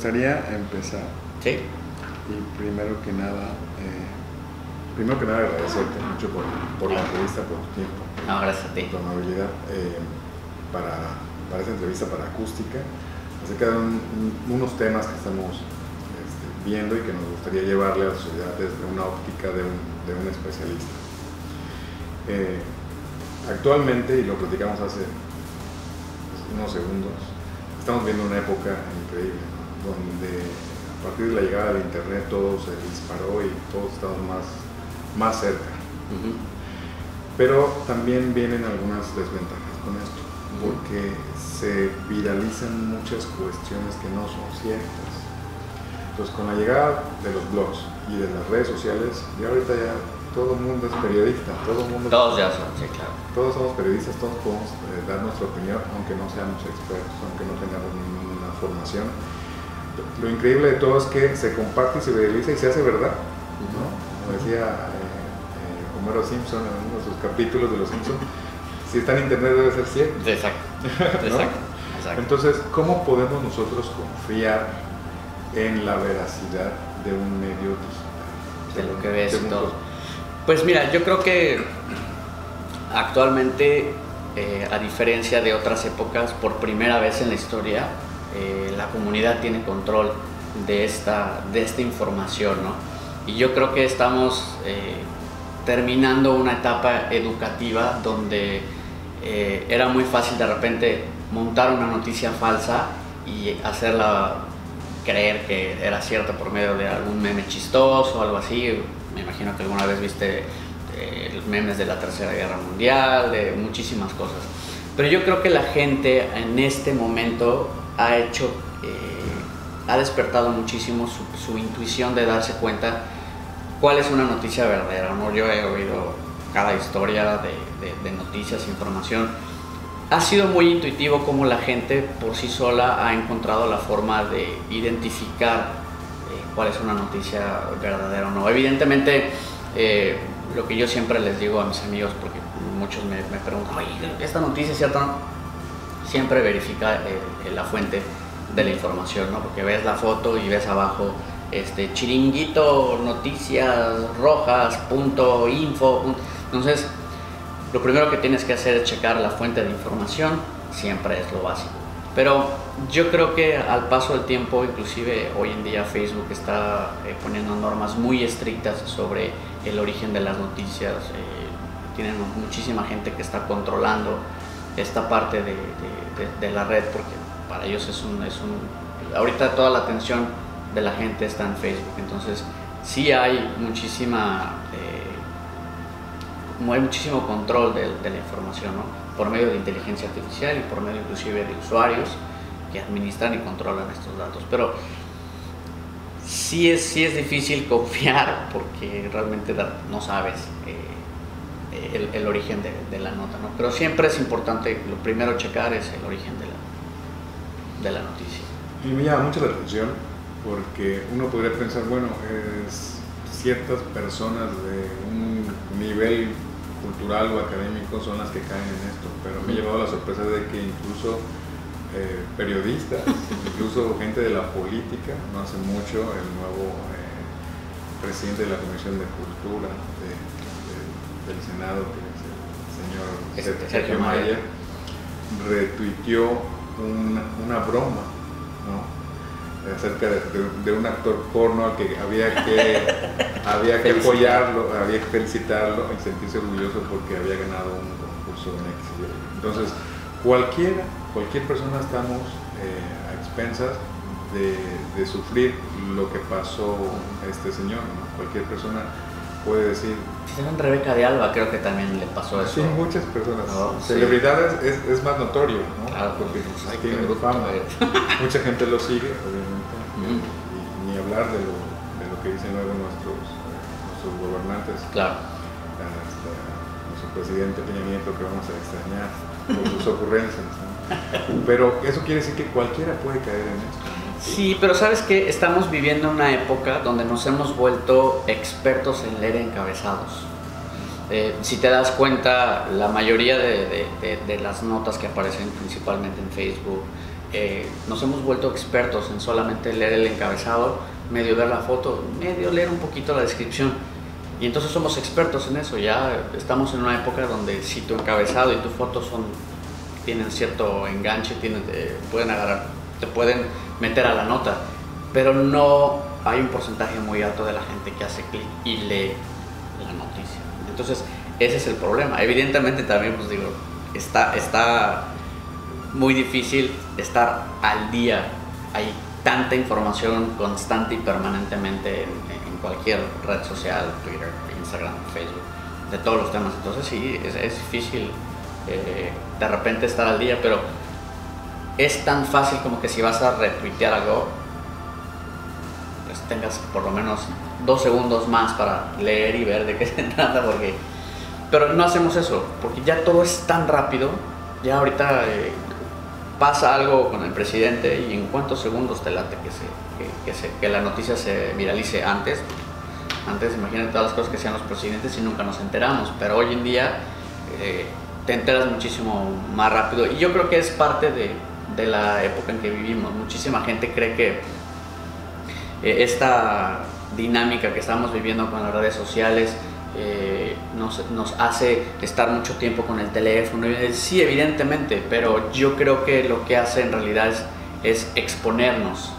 gustaría empezar? Sí. Y primero que nada agradecerte mucho por la entrevista, por tu tiempo. No, gracias a ti. Tu amabilidad para esta entrevista para Acústica, acerca de unos temas que estamos viendo y que nos gustaría llevarle a la sociedad desde una óptica de un especialista. Actualmente, y lo platicamos hace unos segundos, estamos viendo una época increíble, ¿no? Donde a partir de la llegada del internet todo se disparó y todos estamos más cerca. Uh-huh. Pero también vienen algunas desventajas con esto, uh-huh, porque se viralizan muchas cuestiones que no son ciertas. Entonces, con la llegada de los blogs y de las redes sociales, ya ahorita ya todo el mundo es periodista, todos ya son, sí, claro. Todos somos periodistas, todos podemos dar nuestra opinión, aunque no seamos expertos, aunque no tengamos ninguna formación. Lo increíble de todo es que se comparte y se viraliza y se hace verdad, ¿no? Como decía Homero Simpson en uno de sus capítulos de Los Simpsons, si está en internet debe ser cierto. Exacto, ¿no? Exacto. Entonces, ¿cómo podemos nosotros confiar en la veracidad de un medio digital? De lo que ves y todo. Pues mira, yo creo que actualmente, a diferencia de otras épocas, por primera vez en la historia, la comunidad tiene control de esta información, ¿no? Y yo creo que estamos terminando una etapa educativa donde era muy fácil de repente montar una noticia falsa y hacerla creer que era cierta por medio de algún meme chistoso o algo así. Me imagino que alguna vez viste memes de la Tercera Guerra Mundial, de muchísimas cosas. Pero yo creo que la gente en este momento ha hecho, ha despertado muchísimo su intuición de darse cuenta cuál es una noticia verdadera, ¿no? Yo he oído cada historia de noticias, información. Ha sido muy intuitivo cómo la gente por sí sola ha encontrado la forma de identificar cuál es una noticia verdadera o no. Evidentemente, lo que yo siempre les digo a mis amigos, porque muchos me preguntan, oye, ¿esta noticia es cierta o no? Siempre verifica la fuente de la información, ¿no? Porque ves la foto y ves abajo chiringuito, noticias rojas, .info. Entonces, lo primero que tienes que hacer es checar la fuente de información, siempre es lo básico. Pero yo creo que al paso del tiempo, inclusive hoy en día Facebook está poniendo normas muy estrictas sobre el origen de las noticias. Tienen muchísima gente que está controlando esta parte de la red, porque para ellos ahorita toda la atención de la gente está en Facebook. Entonces sí hay muchísimo control de la información, ¿no? Por medio de inteligencia artificial y por medio inclusive de usuarios que administran y controlan estos datos. Pero sí es difícil confiar, porque realmente no sabes el origen de la nota, ¿no? Pero siempre es importante, lo primero checar es el origen de la noticia. Y me llama mucho la atención porque uno podría pensar, bueno, ciertas personas de un nivel cultural o académico son las que caen en esto, pero me he llevado la sorpresa de que incluso periodistas, incluso gente de la política, no hace mucho el nuevo presidente de la Comisión de Cultura del Senado, que es el señor Sergio Mayer, retuiteó una broma, ¿no? Acerca de un actor porno al que había que apoyarlo, había que felicitarlo y sentirse orgulloso porque había ganado un concurso en Xcaret. Entonces, cualquier persona estamos a expensas de sufrir lo que pasó este señor, ¿no? Cualquier persona puede decir. Rebeca de Alba creo que también le pasó eso. Sí, muchas personas. No, celebridades, sí. Es más notorio, ¿no? Claro, porque tienen fama. Mucha gente lo sigue, obviamente. Y ni hablar de lo que dicen luego nuestros gobernantes. Claro. Hasta nuestro presidente Peña Nieto, que vamos a extrañar por sus ocurrencias, ¿no? Pero eso quiere decir que cualquiera puede caer en esto, ¿no? Sí, pero sabes que estamos viviendo una época donde nos hemos vuelto expertos en leer encabezados. Si te das cuenta, la mayoría de las notas que aparecen principalmente en Facebook, nos hemos vuelto expertos en solamente leer el encabezado, medio ver la foto, medio leer un poquito la descripción. Y entonces somos expertos en eso. Ya estamos en una época donde si tu encabezado y tu foto son, tienen cierto enganche, tienen, pueden agarrar, te pueden meter a la nota, pero no hay un porcentaje muy alto de la gente que hace clic y lee la noticia. Entonces ese es el problema. Evidentemente también, pues digo, está muy difícil estar al día. Hay tanta información constante y permanentemente en cualquier red social, Twitter, Instagram, Facebook, de todos los temas. Entonces sí, es difícil de repente estar al día, pero es tan fácil como que si vas a retuitear algo, pues tengas por lo menos 2 segundos más para leer y ver de qué se trata, porque... Pero no hacemos eso, porque ya todo es tan rápido. Ya ahorita pasa algo con el presidente y en cuántos segundos te late que la noticia se viralice. Antes imagínate todas las cosas que hacían los presidentes y nunca nos enteramos, pero hoy en día te enteras muchísimo más rápido, y yo creo que es parte de la época en que vivimos. Muchísima gente cree que esta dinámica que estamos viviendo con las redes sociales nos hace estar mucho tiempo con el teléfono. Sí, evidentemente, pero yo creo que lo que hace en realidad es exponernos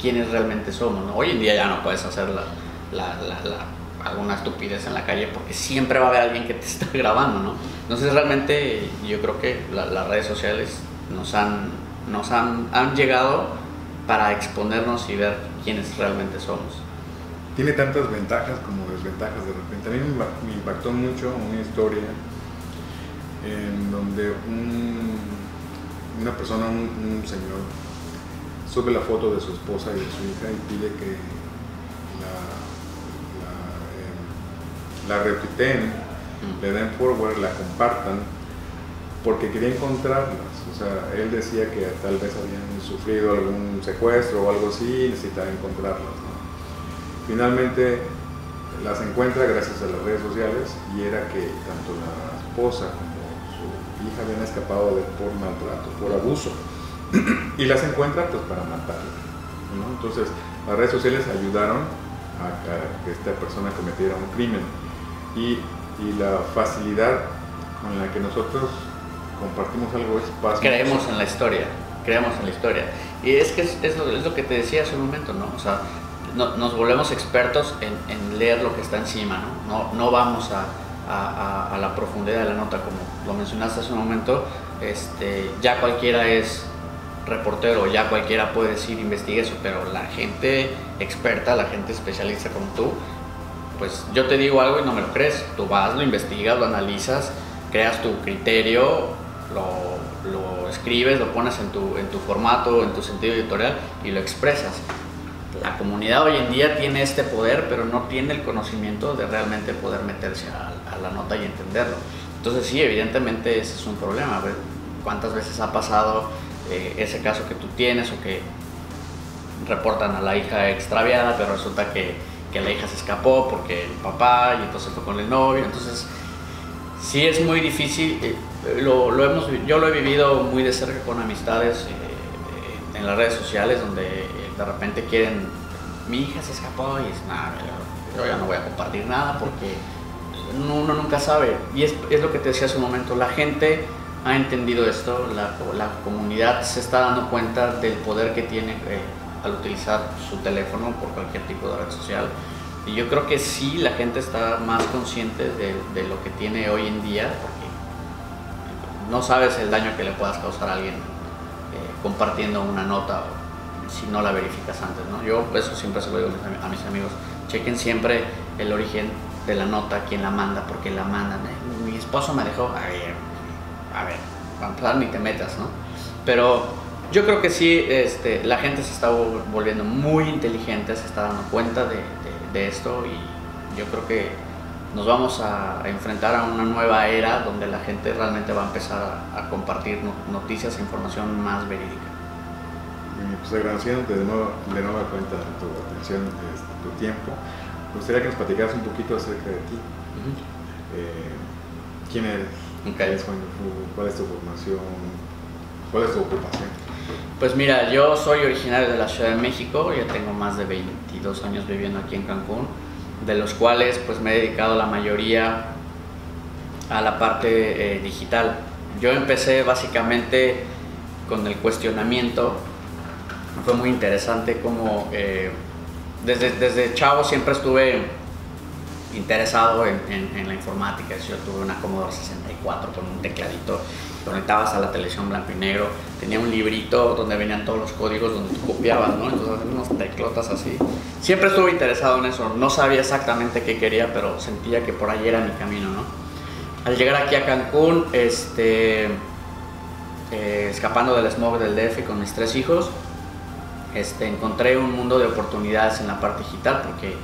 quiénes realmente somos, ¿no? Hoy en día ya no puedes hacer alguna estupidez en la calle, porque siempre va a haber alguien que te está grabando, ¿no? Entonces realmente yo creo que las redes sociales han llegado para exponernos y ver quiénes realmente somos. Tiene tantas ventajas como desventajas de repente. A mí me impactó mucho una historia en donde una persona, un señor, sube la foto de su esposa y de su hija y pide que la retuiteen, le den forward, la compartan, porque quería encontrarlas. O sea, él decía que tal vez habían sufrido algún secuestro o algo así y necesitaba encontrarlas, ¿no? Finalmente las encuentra gracias a las redes sociales, y era que tanto la esposa como su hija habían escapado por maltrato, por abuso, y las encuentra pues para matarla, ¿no? Entonces las redes sociales ayudaron a que esta persona cometiera un crimen, y la facilidad con la que nosotros compartimos algo es fácil. Creemos en la historia, y es lo que te decía hace un momento, ¿no? O sea, nos volvemos expertos en leer lo que está encima, ¿no? No vamos a la profundidad de la nota, como lo mencionaste hace un momento. Ya cualquiera es reportero, ya cualquiera puede decir investigue eso, pero la gente experta, la gente especialista como tú, pues yo te digo algo y no me lo crees, tú vas, lo investigas, lo analizas, creas tu criterio, lo escribes, lo pones en tu formato, en tu sentido editorial, y lo expresas. La comunidad hoy en día tiene este poder, pero no tiene el conocimiento de realmente poder meterse a la nota y entenderlo. Entonces sí, evidentemente ese es un problema. ¿Cuántas veces ha pasado ese caso que tú tienes, o que reportan a la hija extraviada, pero resulta que la hija se escapó porque el papá, y entonces fue con el novio? Entonces sí es muy difícil. Yo lo he vivido muy de cerca con amistades en las redes sociales, donde de repente quieren, mi hija se escapó, y es nada, yo ya no voy a compartir nada, porque uno nunca sabe. Y es lo que te decía hace un momento, la gente ha entendido esto, la comunidad se está dando cuenta del poder que tiene al utilizar su teléfono por cualquier tipo de red social. Y yo creo que sí, la gente está más consciente de lo que tiene hoy en día, porque no sabes el daño que le puedas causar a alguien compartiendo una nota, si no la verificas antes, ¿no? Yo eso siempre se lo digo a mis amigos, chequen siempre el origen de la nota, quién la manda, por qué la mandan. Mi esposo me dejó, a ver, plan, ni te metas, ¿no? Pero yo creo que sí, la gente se está volviendo muy inteligente, se está dando cuenta de esto, y yo creo que nos vamos a enfrentar a una nueva era donde la gente realmente va a empezar a compartir noticias e información más verídica. Pues agradeciéndote de nueva cuenta de tu atención, de tu tiempo. Me gustaría que nos platicaras un poquito acerca de ti. ¿Quién eres? Okay. ¿Cuál es tu formación? ¿Cuál es tu ocupación? Pues mira, yo soy originario de la Ciudad de México, yo tengo más de 22 años viviendo aquí en Cancún, de los cuales pues me he dedicado la mayoría a la parte digital. Yo empecé básicamente con el cuestionamiento. Fue muy interesante como desde chavo siempre estuve interesado en la informática. Yo tuve una Commodore 64 con un tecladito, conectabas a la televisión blanco y negro, tenía un librito donde venían todos los códigos, donde tú copiabas, ¿no? Entonces hacían unas teclotas así. Siempre estuve interesado en eso, no sabía exactamente qué quería, pero sentía que por ahí era mi camino, ¿no? Al llegar aquí a Cancún, escapando del smog del DF con mis tres hijos, encontré un mundo de oportunidades en la parte digital, porque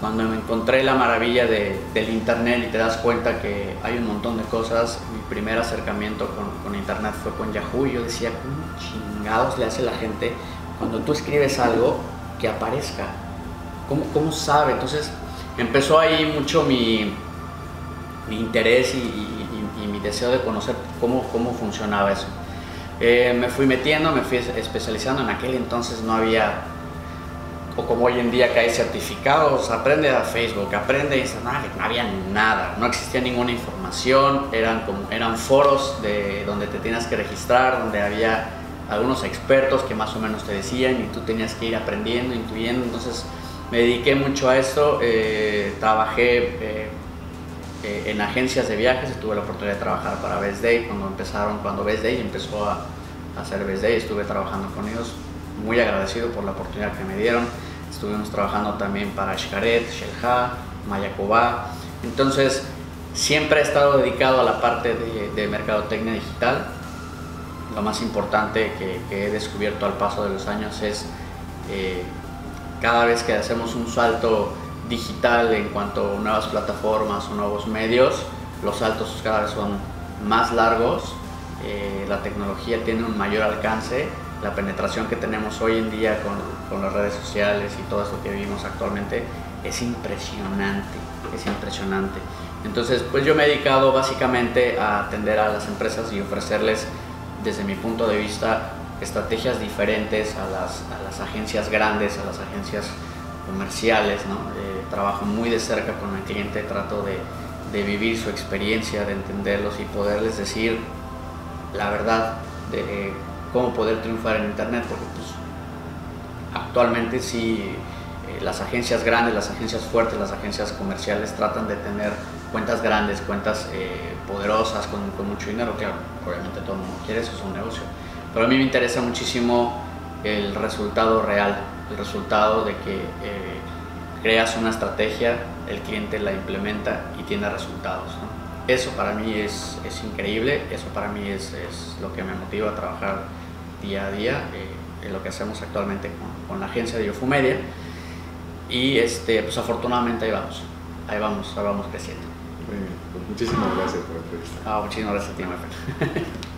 cuando me encontré la maravilla del internet y te das cuenta que hay un montón de cosas, mi primer acercamiento con internet fue con Yahoo y yo decía, ¿cómo chingados le hace la gente cuando tú escribes algo que aparezca? ¿Cómo sabe? Entonces empezó ahí mucho mi interés y mi deseo de conocer cómo funcionaba eso. Me fui especializando. En aquel entonces no había, o como hoy en día que hay certificados, aprende a Facebook, aprende a Instagram, no había nada, no existía ninguna información, eran foros donde te tenías que registrar, donde había algunos expertos que más o menos te decían y tú tenías que ir aprendiendo, intuyendo. Entonces me dediqué mucho a eso, trabajé en agencias de viajes, tuve la oportunidad de trabajar para Best Day cuando Best Day empezó a hacer Best Day, estuve trabajando con ellos, muy agradecido por la oportunidad que me dieron. Estuvimos trabajando también para Xcaret, Xelha, Mayacoba. Entonces siempre he estado dedicado a la parte de mercadotecnia digital. Lo más importante que he descubierto al paso de los años es cada vez que hacemos un salto digital en cuanto a nuevas plataformas o nuevos medios, los saltos cada vez son más largos, la tecnología tiene un mayor alcance, la penetración que tenemos hoy en día con las redes sociales y todo eso que vivimos actualmente es impresionante, es impresionante. Entonces pues yo me he dedicado básicamente a atender a las empresas y ofrecerles desde mi punto de vista estrategias diferentes a las agencias grandes, a las agencias comerciales, ¿no? Trabajo muy de cerca con el cliente, trato de vivir su experiencia, de entenderlos y poderles decir la verdad de cómo poder triunfar en internet, porque pues, actualmente sí, las agencias grandes, las agencias fuertes, las agencias comerciales tratan de tener cuentas grandes, cuentas poderosas, con mucho dinero. Claro, obviamente todo el mundo quiere eso, es un negocio, pero a mí me interesa muchísimo el resultado real, el resultado de que creas una estrategia, el cliente la implementa y tiene resultados, ¿no? Eso para mí es increíble, eso para mí es lo que me motiva a trabajar día a día, en lo que hacemos actualmente con la agencia de Yofumedia. Y pues afortunadamente ahí vamos creciendo. Muy bien, pues muchísimas gracias por la entrevista. Muchísimas gracias a ti, Marfil.